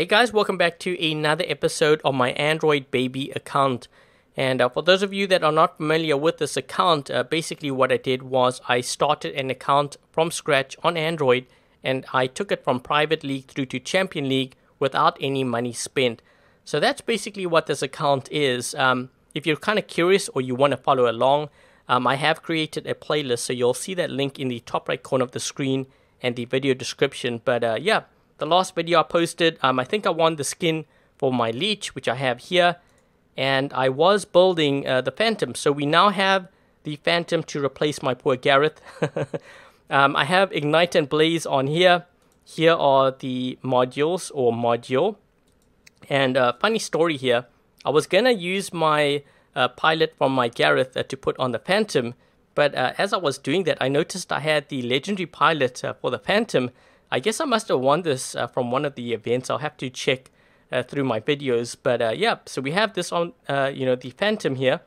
Hey guys, welcome back to another episode of my Android Baby account. And for those of you that are not familiar with this account, basically what I did was I started an account from scratch on Android, and I took it from Private League through to Champion League without any money spent. So that's basically what this account is. If you're kind of curious or you want to follow along, I have created a playlist, so you'll see that link in the top right corner of the screen and the video description. But yeah. The last video I posted, I think I won the skin for my Leech, which I have here, and I was building the Phantom. So we now have the Phantom to replace my poor Gareth. I have Ignite and Blaze on here. Here are the modules or module. And funny story here, I was going to use my pilot from my Gareth to put on the Phantom, but as I was doing that, I noticed I had the legendary pilot for the Phantom. I guess I must have won this from one of the events. I'll have to check through my videos. But yeah, so we have this on, you know, the Phantom here.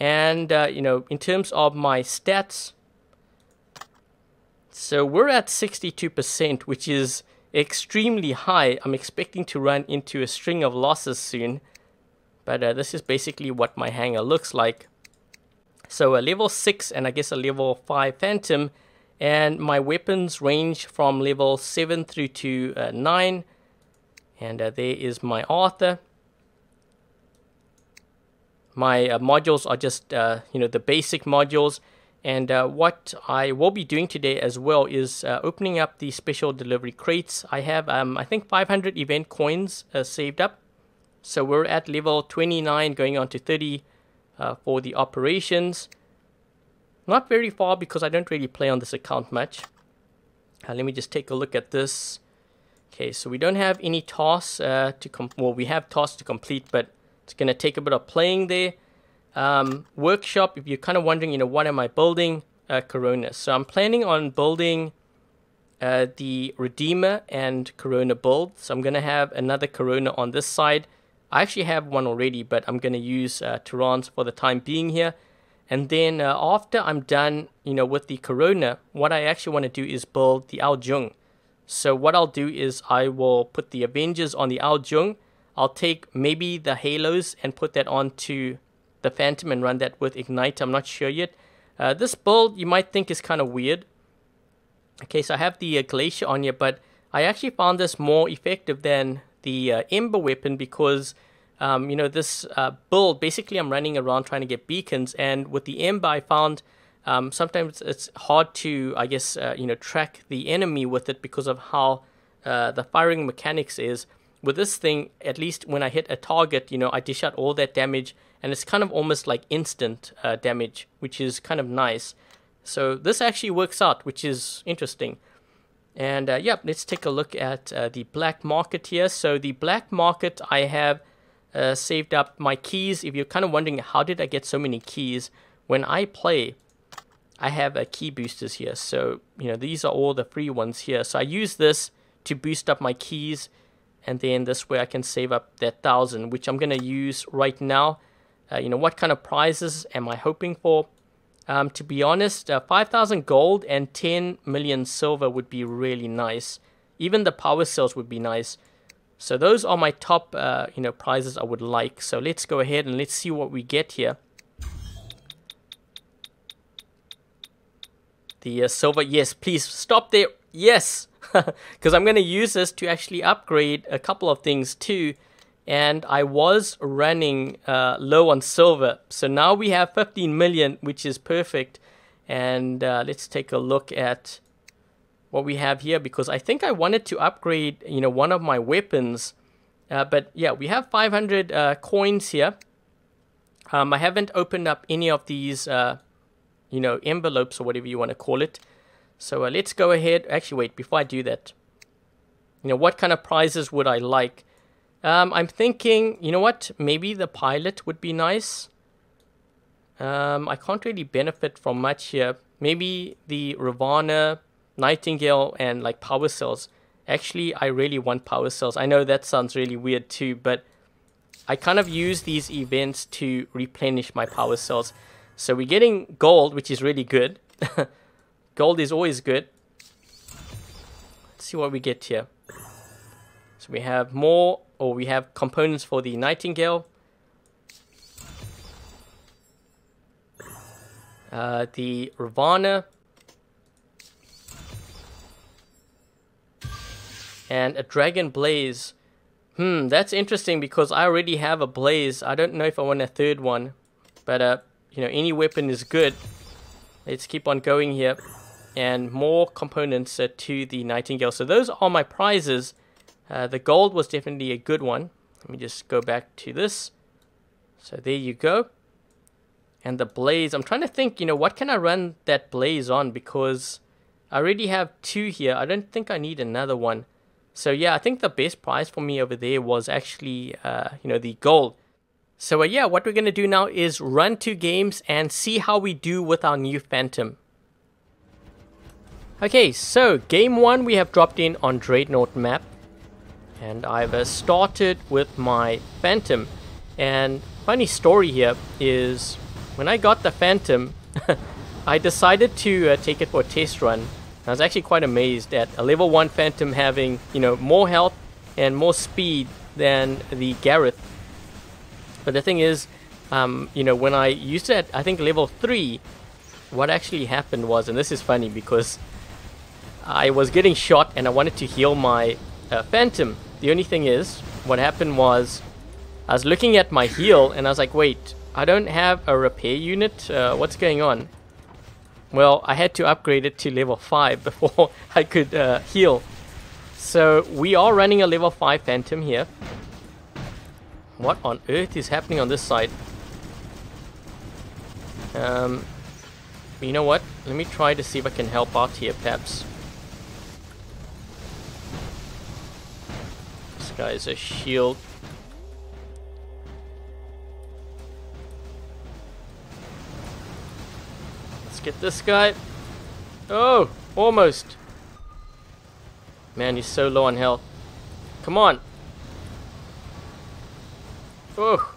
And, you know, in terms of my stats, so we're at 62%, which is extremely high. I'm expecting to run into a string of losses soon. But this is basically what my hangar looks like. So a level 6 and I guess a level 5 Phantom. And my weapons range from level 7 through to 9. And there is my Arthur. My modules are just, you know, the basic modules. And what I will be doing today as well is opening up the special delivery crates. I have, I think, 500 event coins saved up. So we're at level 29 going on to 30 for the operations. Not very far because I don't really play on this account much. Let me just take a look at this. Okay, so we don't have any tasks to complete. Well, we have tasks to complete, but it's going to take a bit of playing there. Workshop, if you're kind of wondering, you know, what am I building? Corona. So I'm planning on building the Redeemer and Corona build. So I'm going to have another Corona on this side. I actually have one already, but I'm going to use Tyrann's for the time being here. And then after I'm done, you know, with the Corona, what I actually want to do is build the Ao Jung. So what I'll do is I will put the Avengers on the Ao Jung. I'll take maybe the Halos and put that onto the Phantom and run that with Ignite. I'm not sure yet. This build you might think is kind of weird. Okay, so I have the Glacier on here, but I actually found this more effective than the Ember weapon because... you know, this build, basically I'm running around trying to get beacons, and with the Ember I found sometimes it's hard to, I guess, you know, track the enemy with it because of how the firing mechanics is. With this thing, at least when I hit a target, you know, I dish out all that damage, and it's kind of almost like instant damage, which is kind of nice. So this actually works out, which is interesting. And yeah, let's take a look at the black market here. So the black market I have... saved up my keys. If you're kind of wondering how did I get so many keys, when I play I have key boosters here, so you know these are all the free ones here, so I use this to boost up my keys, and then this way I can save up that 1,000, which I'm gonna use right now. You know, what kind of prizes am I hoping for? To be honest, 5,000 gold and 10 million silver would be really nice. Even the power cells would be nice. So those are my top, you know, prizes I would like. So let's go ahead and let's see what we get here. The silver, yes, please stop there. Yes, because I'm going to use this to actually upgrade a couple of things too. And I was running low on silver. So now we have 15 million, which is perfect. And let's take a look at... what we have here, because I think I wanted to upgrade, you know, one of my weapons, but yeah, we have 500 coins here. I haven't opened up any of these, you know, envelopes or whatever you want to call it. So let's go ahead. Actually, wait, before I do that, you know, what kind of prizes would I like? I'm thinking, you know what, maybe the pilot would be nice. I can't really benefit from much here. Maybe the Ravana, Nightingale, and like power cells. Actually, I really want power cells. I know that sounds really weird too, but I kind of use these events to replenish my power cells. So we're getting gold, which is really good. Gold is always good. Let's see what we get here. So So we have more, or we have components for the Nightingale. The Ravana. And a Dragon Blaze. That's interesting because I already have a Blaze. I don't know if I want a third one. But, you know, any weapon is good. Let's keep on going here. And more components to the Nightingale. So those are my prizes. The gold was definitely a good one. Let me just go back to this. So there you go. And the Blaze. I'm trying to think, you know, what can I run that Blaze on? Because I already have two here. I don't think I need another one. So yeah, I think the best prize for me over there was actually, you know, the gold. So yeah, what we're going to do now is run two games and see how we do with our new Phantom. Okay, so game one, we have dropped in on Dreadnought map. And I've started with my Phantom. And funny story here is when I got the Phantom, I decided to take it for a test run. I was actually quite amazed at a level 1 Phantom having, you know, more health and more speed than the Gareth. But the thing is, you know, when I used it at, I think, level 3, what actually happened was, and this is funny because I was getting shot and I wanted to heal my Phantom. The only thing is, what happened was, I was looking at my heal and I was like, wait, I don't have a repair unit? What's going on? Well, I had to upgrade it to level 5 before I could heal. So we are running a level 5 Phantom here. What on earth is happening on this side? You know what? Let me try to see if I can help out here, perhaps. This guy's a shield. Get this guy. Oh, almost. Man, he's so low on health. Come on. Oh.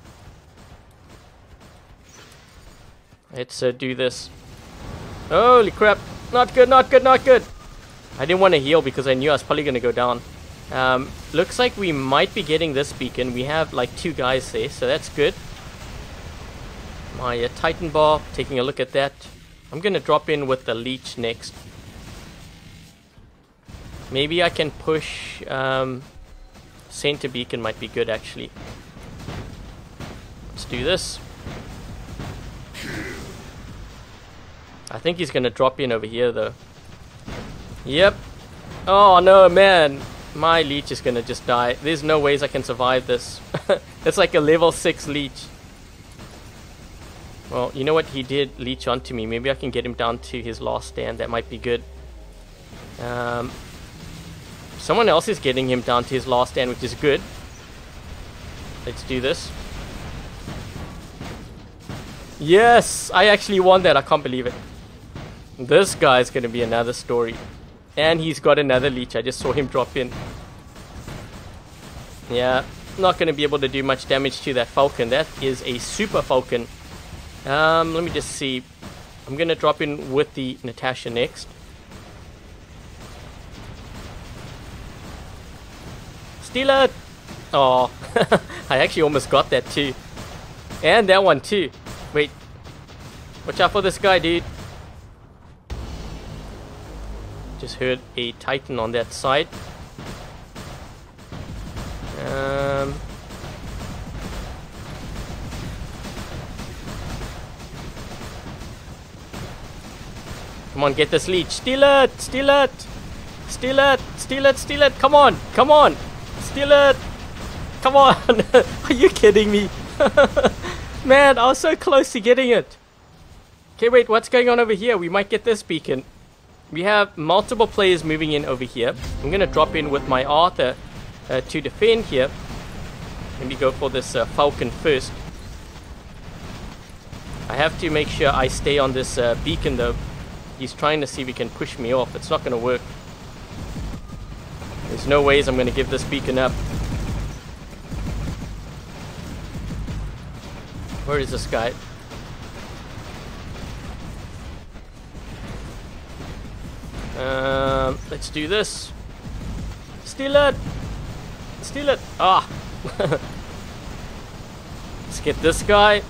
Let's do this. Holy crap. Not good, not good, not good. I didn't want to heal because I knew I was probably going to go down. Looks like we might be getting this beacon. We have like two guys there, so that's good. My Titan bar, taking a look at that. I'm going to drop in with the Leech next. Maybe I can push... center beacon might be good, actually. Let's do this. I think he's going to drop in over here, though. Yep. Oh, no, man. My Leech is going to just die. There's no ways I can survive this. It's like a level 6 Leech. Well, you know what? He did leech onto me. Maybe I can get him down to his last stand. That might be good. Someone else is getting him down to his last stand, which is good. Let's do this. Yes! I actually won that. I can't believe it. This guy is going to be another story. And he's got another leech. I just saw him drop in. Yeah. Not going to be able to do much damage to that Falcon. That is a super Falcon. Let me just see. I'm gonna drop in with the Natasha next. Steal it! Oh, I actually almost got that too. And that one too. Wait. Watch out for this guy, dude. Just heard a Titan on that side. Come on, get this Leech. Steal it! Steal it! Steal it! Steal it! Steal it! Come on! Come on! Steal it! Come on! Are you kidding me? Man, I was so close to getting it. Okay, wait. What's going on over here? We might get this beacon. We have multiple players moving in over here. I'm going to drop in with my Arthur to defend here. Let me go for this Falcon first. I have to make sure I stay on this beacon though. He's trying to see if he can push me off. It's not going to work. There's no ways I'm going to give this beacon up. Where is this guy? Let's do this. Steal it! Steal it! Ah! Let's get this guy.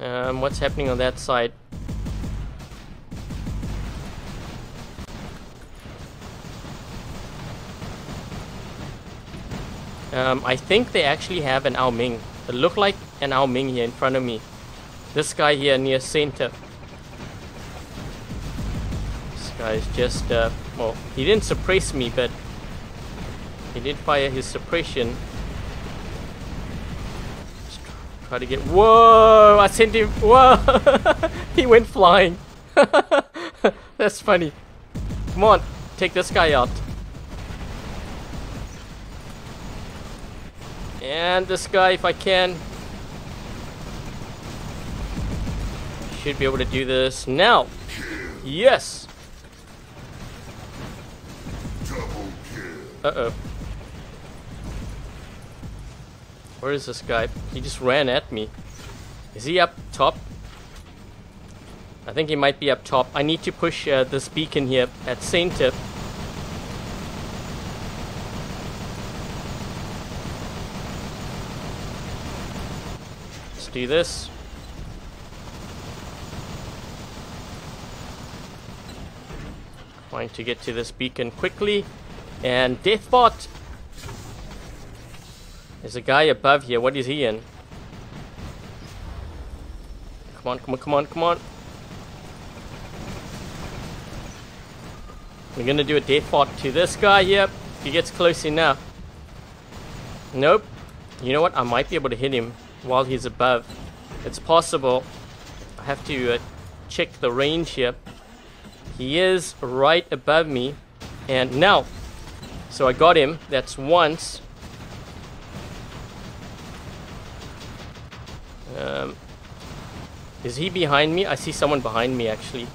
What's happening on that side? I think they actually have an Ao Ming. They look like an Ao Ming here in front of me. This guy here near center. This guy is just, well, he didn't suppress me, but he did fire his suppression. Just try to get, whoa, I sent him, whoa, he went flying. That's funny. Come on, take this guy out. And this guy, if I can, should be able to do this now. Yes. Uh-oh. Where is this guy? He just ran at me. Is he up top? I think he might be up top. I need to push this beacon here at center. Do this. Trying to get to this beacon quickly. And Deathbot. There's a guy above here. What is he in? Come on, come on, come on, come on. We're gonna do a Deathbot to this guy here. If he gets close enough. Nope. You know what? I might be able to hit him while he's above. It's possible. I have to check the range here. He is right above me, and now, so I got him. That's once. Is he behind me? I see someone behind me actually.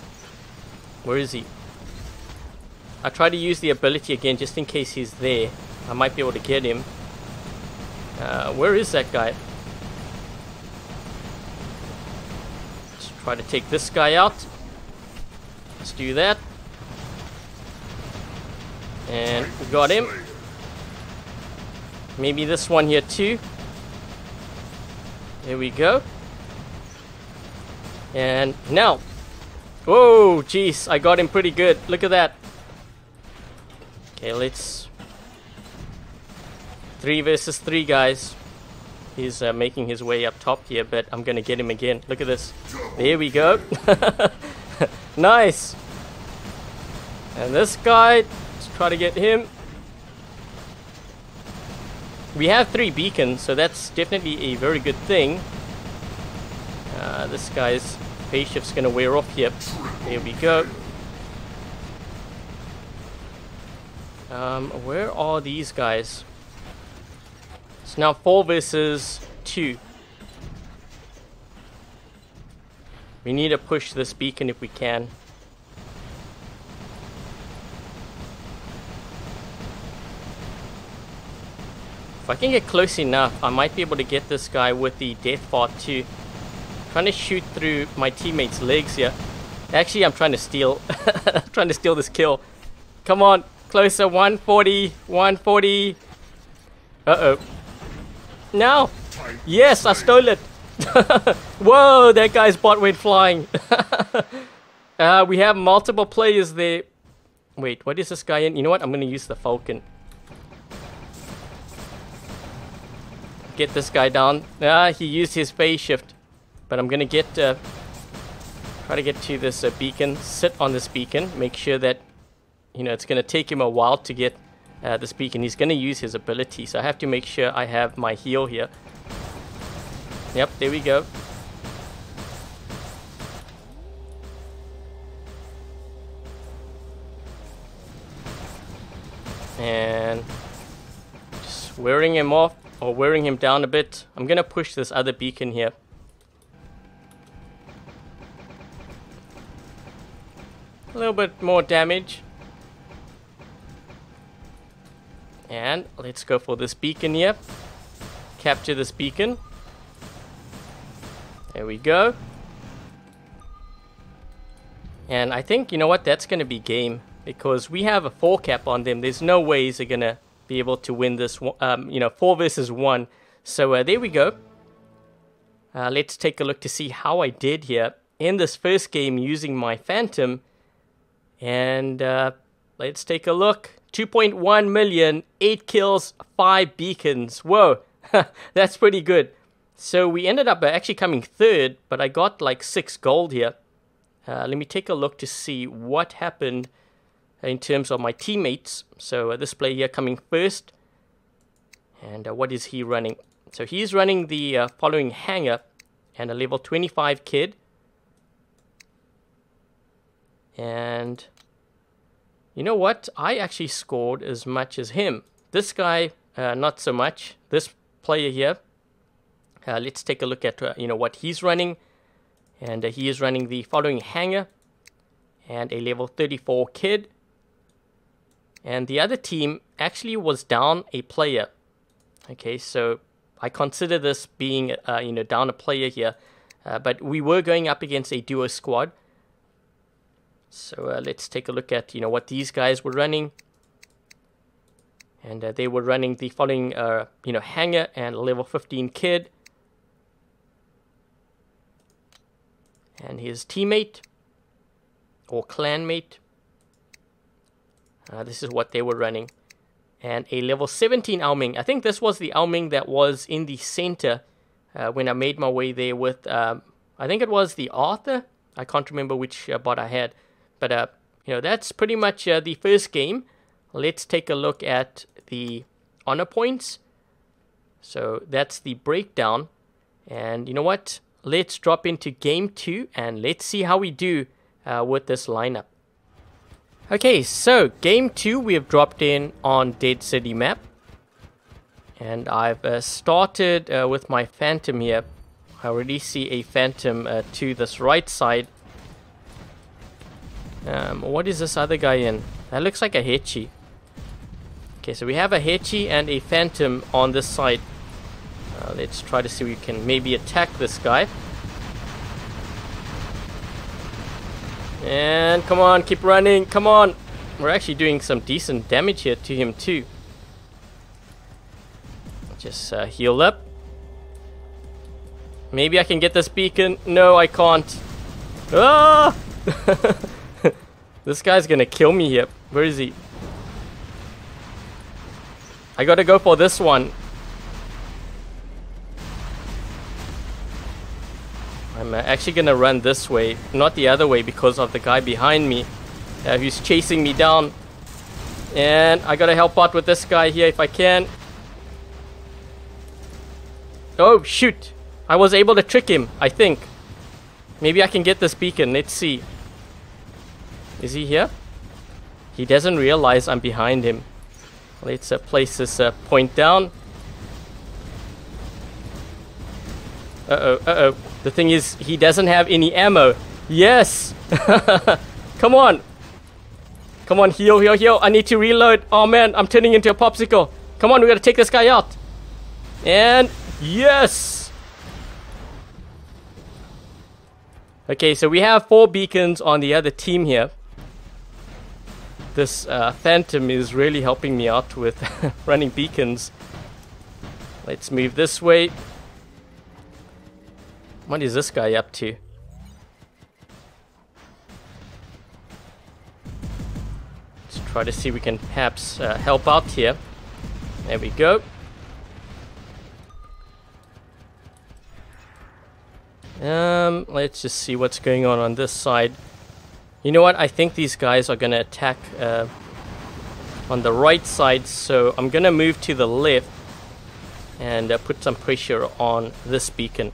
Where is he? I try to use the ability again just in case he's there. I might be able to get him. Where is that guy? Try to take this guy out. Let's do that. And we got him. Maybe this one here too. There we go. And now. Whoa, jeez, I got him pretty good. Look at that. Okay, let's... 3 versus 3, guys. He's making his way up top here, but I'm gonna get him again. Look at this. There we go. Nice. And this guy, let's try to get him. We have 3 beacons, so that's definitely a very good thing. This guy's face shift's gonna wear off here. There we go. Where are these guys? It's now 4 versus 2. We need to push this beacon if we can. If I can get close enough, I might be able to get this guy with the death part too. I'm trying to shoot through my teammates' legs here. Actually, I'm trying to steal. Trying to steal this kill. Come on, closer. 140, 140. Uh-oh. No! Yes, I stole it! Whoa, that guy's bot went flying! We have multiple players there. Wait, what is this guy in? You know what? I'm gonna use the Falcon. Get this guy down. Ah, he used his phase shift. But I'm gonna get... try to get to this beacon. Sit on this beacon. Make sure that... You know, it's gonna take him a while to get... this beacon. He's gonna use his ability, so I have to make sure I have my heal here. Yep, there we go. And just wearing him off, or wearing him down a bit. I'm gonna push this other beacon here. A little bit more damage. And let's go for this beacon here. Capture this beacon. There we go. And I think, you know what, that's going to be game. because we have a 4-cap on them. There's no ways they're going to be able to win this, 4 versus 1. So there we go. Let's take a look to see how I did here in this first game using my Phantom. And let's take a look. 2.1 million, 8 kills, 5 beacons. Whoa, that's pretty good. So we ended up actually coming third, but I got like 6 gold here. Let me take a look to see what happened in terms of my teammates. So this player here coming first. And what is he running? So he's running the following hangar and a level 25 kid. And you know what? I actually scored as much as him. This guy, not so much. This player here. Let's take a look at what he's running. And he is running the following hangar and a level 34 kid. And the other team actually was down a player. Okay, so I consider this being, down a player here. But we were going up against a duo squad. So let's take a look at, what these guys were running. And they were running the following, hangar and a level 15 kid. And his teammate or clanmate. This is what they were running. And a level 17 Ao Ming. I think this was the Ao Ming that was in the center when I made my way there with, I think it was the Arthur. I can't remember which bot I had. But, that's pretty much the first game. Let's take a look at the honor points. So that's the breakdown. And you know what? Let's drop into game 2 and let's see how we do with this lineup. Okay, so game 2 we have dropped in on Dead City map. And I've started with my Phantom here. I already see a Phantom to this right side. What is this other guy in? That looks like a Hetchy. Okay, so we have a Hetchy and a Phantom on this side. Let's try to see if we can maybe attack this guy. And come on, keep running, come on. We're actually doing some decent damage here to him too. Just heal up. Maybe I can get this beacon. No, I can't. Ah! This guy's gonna kill me here. Where is he? I gotta go for this one. I'm actually gonna run this way, not the other way, because of the guy behind me who's chasing me down. And I gotta help out with this guy here if I can. Oh shoot, I was able to trick him, I think. Maybe I can get this beacon. Let's see. Is he here? He doesn't realize I'm behind him. Let's place this point down. Uh-oh. The thing is, he doesn't have any ammo. Yes! Come on! Come on, heal. I need to reload. Oh man, I'm turning into a popsicle. Come on, we gotta take this guy out. And yes! Okay, so we have 4 beacons on the other team here. This Phantom is really helping me out with running beacons. Let's move this way. What is this guy up to? Let's try to see if we can perhaps help out here. There we go. Let's just see what's going on this side. You know what? I think these guys are going to attack on the right side, so I'm going to move to the left and put some pressure on this beacon.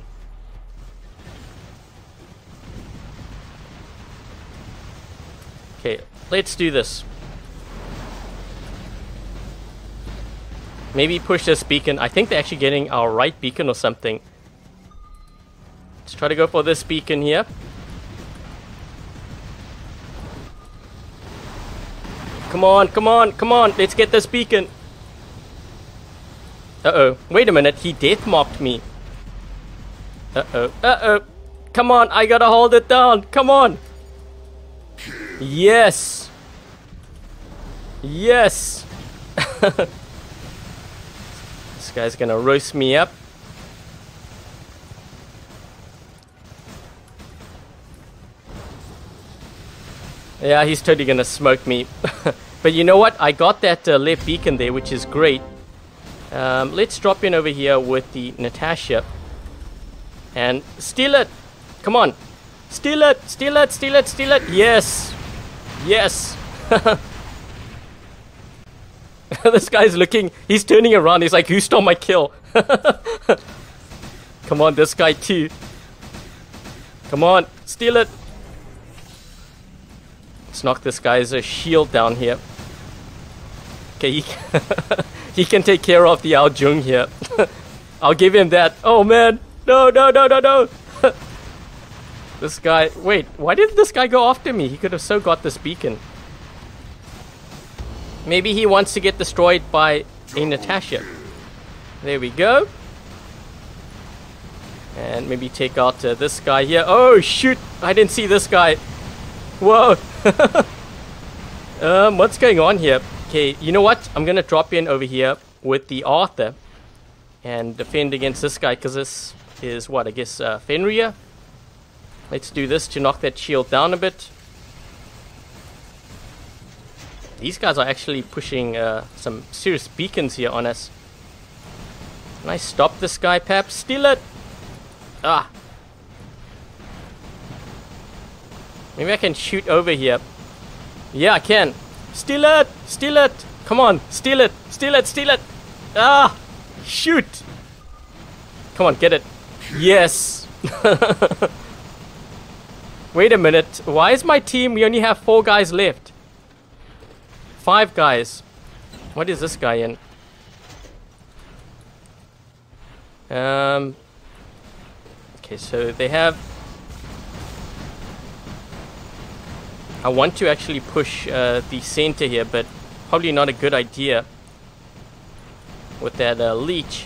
Okay, let's do this. Maybe push this beacon. I think they're actually getting our right beacon or something. Let's try to go for this beacon here. Come on. Let's get this beacon. Uh-oh. Wait a minute. He death mopped me. Uh-oh. Come on. I gotta hold it down. Come on. Yes! Yes! This guy's gonna roast me up. Yeah, he's totally gonna smoke me. But you know what? I got that left beacon there, which is great. Let's drop in over here with the Natasha. And steal it! Come on! Steal it! Steal it! Steal it! Steal it! Yes! Yes! This guy's looking. He's turning around. He's like, who stole my kill? Come on, this guy too. Come on! Steal it! Let's knock this guy's shield down here. Okay, he can take care of the Ao Jung here. I'll give him that. Oh man! No, no, no, no, no! This guy... Wait, why did this guy go after me? He could have so got this beacon. Maybe he wants to get destroyed by a Natasha. There we go. And maybe take out this guy here. Oh shoot! I didn't see this guy. Whoa! What's going on here? Okay, you know what? I'm gonna drop in over here with the Arthur and defend against this guy, because this is what, I guess, Fenrir. Let's do this to knock that shield down a bit. These guys are actually pushing some serious beacons here on us. Can I stop this guy, Pap? Steal it! Ah! Maybe I can shoot over here. Yeah, I can. Steal it! Steal it! Come on, steal it! Steal it! Steal it! Ah! Shoot! Come on, get it. Yes! Wait a minute. Why is my team... We only have 4 guys left. 5 guys. What is this guy in? Okay, so they have... I want to actually push the center here, but probably not a good idea with that Leech.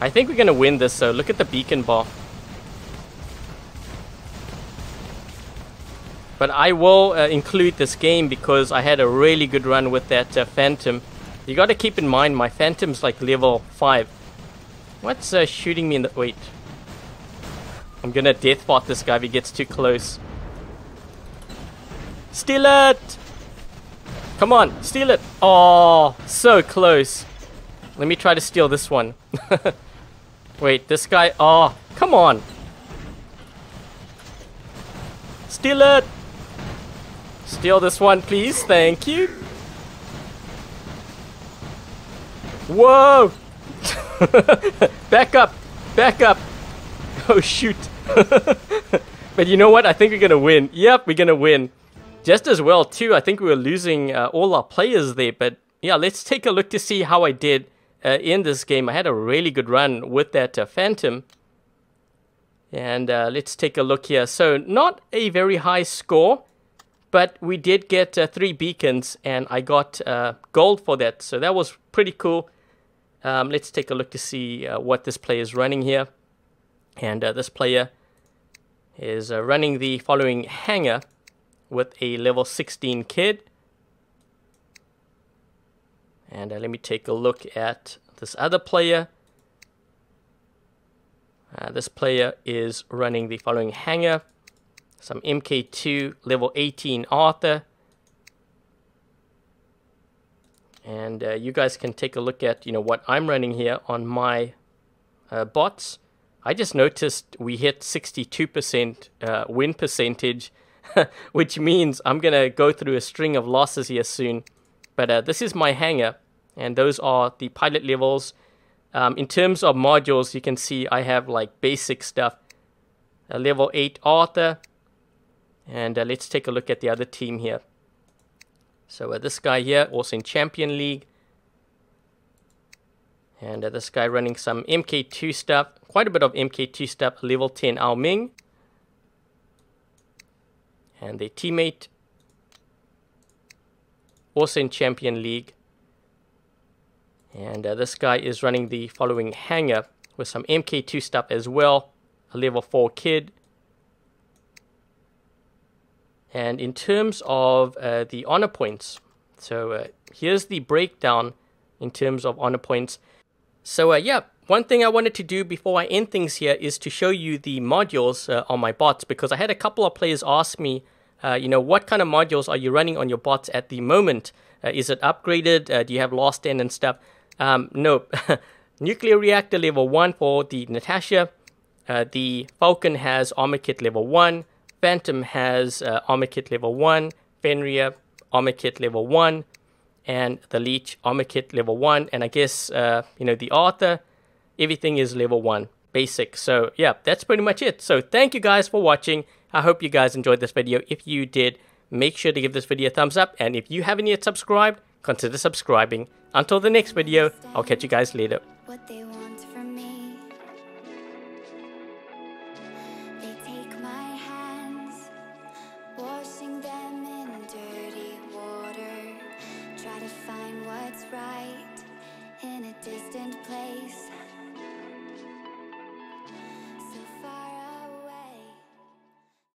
I think we're gonna win this, so look at the beacon bar. But I will include this game because I had a really good run with that Phantom. You gotta keep in mind my Phantom's like level 5. What's shooting me in the... Wait. I'm gonna death bot this guy if he gets too close. Steal it! Come on, steal it! Oh, so close. Let me try to steal this one. Wait, this guy... Oh, come on! Steal it! Steal this one, please. Thank you. Whoa! Back up! Back up! Oh, shoot. But you know what? I think we're gonna win. Yep, we're gonna win. Just as well, too. I think we were losing all our players there. But yeah, let's take a look to see how I did in this game. I had a really good run with that Phantom. And let's take a look here. So, not a very high score. But we did get 3 beacons. And I got gold for that. So, that was pretty cool. Let's take a look to see what this player is running here. And this player is running the following hanger with a level 16 kid. And let me take a look at this other player. This player is running the following hanger. Some MK2 level 18 Arthur. And you guys can take a look at, you know, what I'm running here on my bots. I just noticed we hit 62% win percentage, which means I'm going to go through a string of losses here soon. But this is my hangar, and those are the pilot levels. In terms of modules, you can see I have like basic stuff. A level 8 Arthur, and let's take a look at the other team here. So this guy here, also in Champion League. And this guy running some MK2 stuff, quite a bit of MK2 stuff, level 10 Ao Ming. And their teammate, also in Champion League. And this guy is running the following hanger with some MK2 stuff as well, a level 4 kid. And in terms of the honor points, so here's the breakdown in terms of honor points. So yeah, one thing I wanted to do before I end things here is to show you the modules on my bots, because I had a couple of players ask me, you know, what kind of modules are you running on your bots at the moment? Is it upgraded? Do you have Last End and stuff? No. Nuclear Reactor Level 1 for the Natasha. The Falcon has Armor Kit Level 1. Phantom has Armor Kit Level 1. Fenrir, Armor Kit Level 1. And the Leech, Armor Kit Level 1. And I guess, you know, the Arthur, everything is Level 1. Basic. So, yeah, that's pretty much it. So, thank you guys for watching. I hope you guys enjoyed this video. If you did, make sure to give this video a thumbs up. And if you haven't yet subscribed, consider subscribing. Until the next video, I'll catch you guys later. What they want from me, they take my hands, washing them in dirty water, try to find what's right in a distant place.